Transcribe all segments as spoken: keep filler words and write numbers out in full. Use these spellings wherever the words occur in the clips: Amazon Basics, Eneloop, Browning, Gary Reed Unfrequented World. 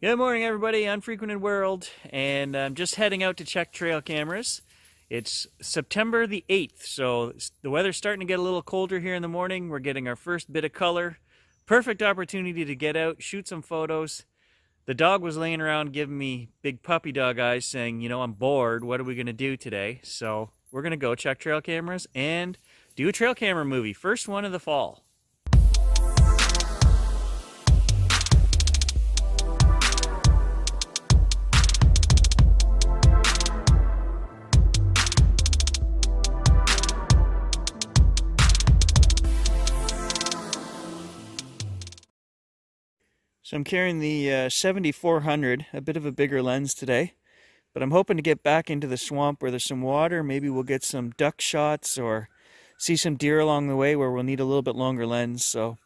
Good morning, everybody. Unfrequented World, and I'm just heading out to check trail cameras. It's September the eighth, so the weather's starting to get a little colder here in the morning. We're getting our first bit of color. Perfect opportunity to get out, shoot some photos. The dog was laying around giving me big puppy dog eyes saying, you know, I'm bored. What are we going to do today? So we're going to go check trail cameras and do a trail camera movie. First one of the fall. So I'm carrying the uh, seventy-four hundred, a bit of a bigger lens today, but I'm hoping to get back into the swamp where there's some water. Maybe we'll get some duck shots or see some deer along the way where we'll need a little bit longer lens. So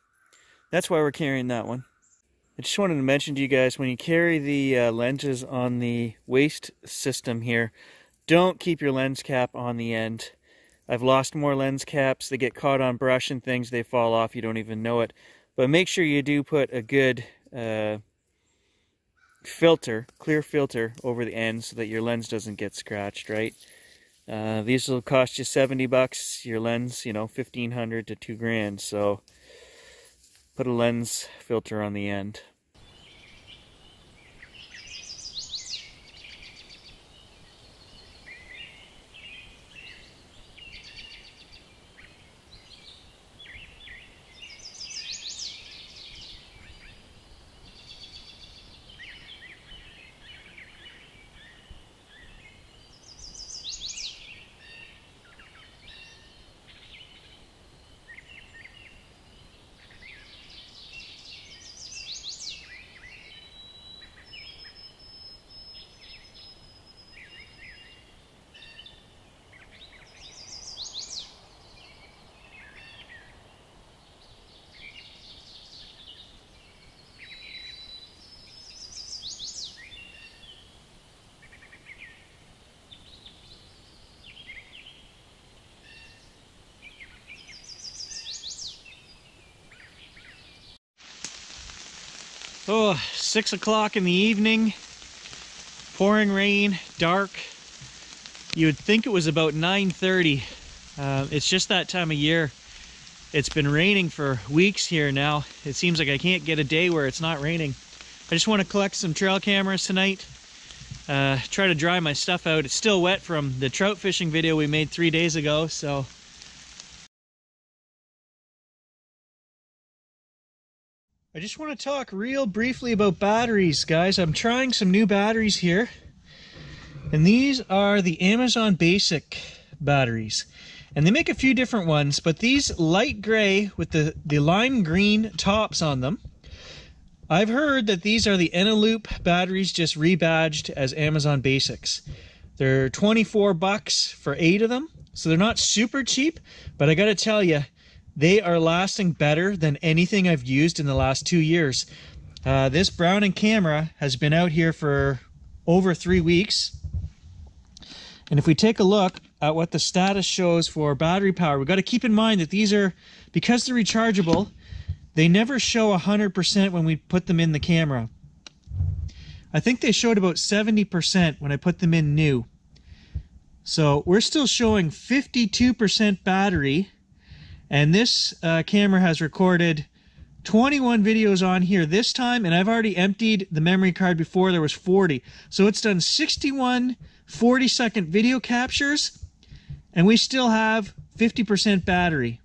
that's why we're carrying that one. I just wanted to mention to you guys, when you carry the uh, lenses on the waist system here, don't keep your lens cap on the end. I've lost more lens caps. They get caught on brush and things. They fall off. You don't even know it. But make sure you do put a good Uh, filter, clear filter over the end so that your lens doesn't get scratched, right? Uh, these will cost you seventy bucks, your lens, you know, fifteen hundred to two grand. So put a lens filter on the end. Oh, six o'clock in the evening, pouring rain, dark. You would think it was about nine thirty. Uh, it's just that time of year. It's been raining for weeks here now. It seems like I can't get a day where it's not raining. I just want to collect some trail cameras tonight, uh, try to dry my stuff out. It's still wet from the trout fishing video we made three days ago, so I just want to talk real briefly about batteries, guys. I'm trying some new batteries here, and these are the Amazon Basic batteries, and they make a few different ones, but these light gray with the, the lime green tops on them, I've heard that these are the Eneloop batteries just rebadged as Amazon Basics. They're twenty-four bucks for eight of them, so they're not super cheap, but I gotta tell you, they are lasting better than anything I've used in the last two years. Uh, this Browning camera has been out here for over three weeks. And if we take a look at what the status shows for battery power, we've got to keep in mind that these are, because they're rechargeable, they never show one hundred percent when we put them in the camera. I think they showed about seventy percent when I put them in new. So we're still showing fifty-two percent battery. And this uh, camera has recorded twenty-one videos on here this time, and I've already emptied the memory card before. There was forty. So it's done sixty-one forty-second video captures, and we still have fifty percent battery.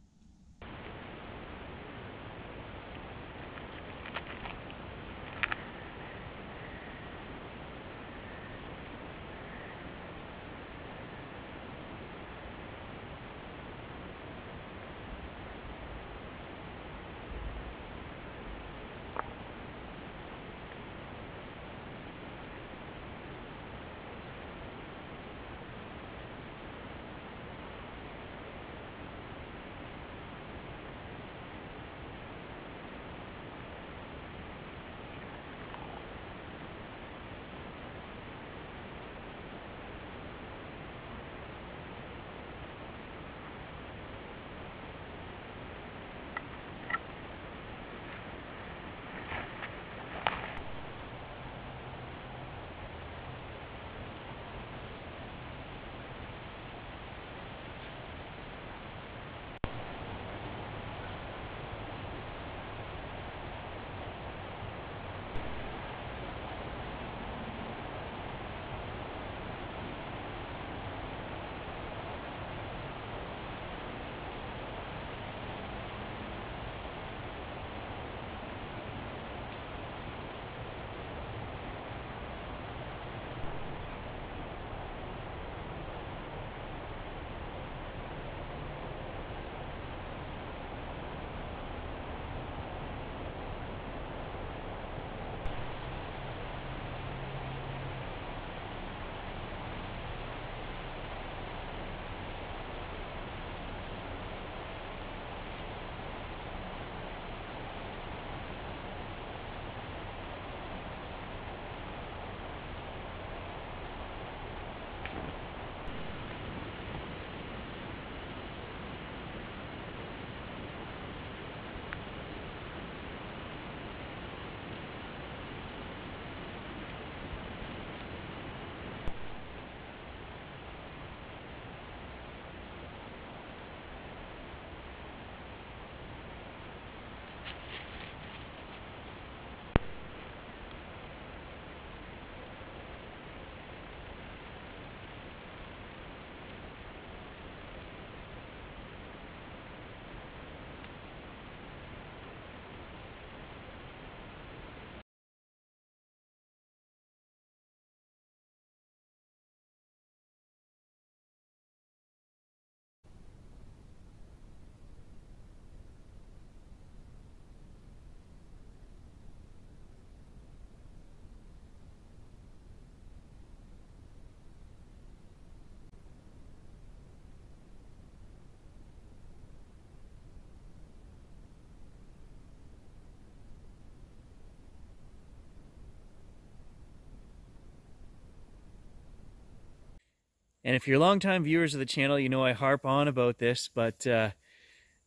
And if you're longtime viewers of the channel, you know I harp on about this, but uh,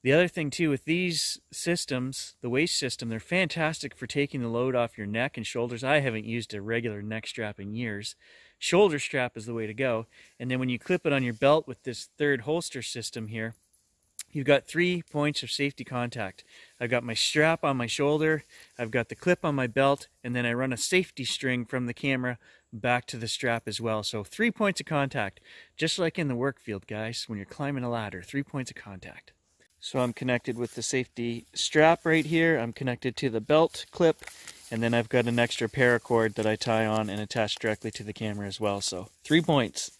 the other thing too with these systems, the waist system, they're fantastic for taking the load off your neck and shoulders. I haven't used a regular neck strap in years. Shoulder strap is the way to go. And then when you clip it on your belt with this third holster system here, you've got three points of safety contact. I've got my strap on my shoulder, I've got the clip on my belt, and then I run a safety string from the camera back to the strap as well. So three points of contact, just like in the work field, guys, when you're climbing a ladder, three points of contact. So I'm connected with the safety strap right here, I'm connected to the belt clip, and then I've got an extra paracord that I tie on and attach directly to the camera as well. So three points.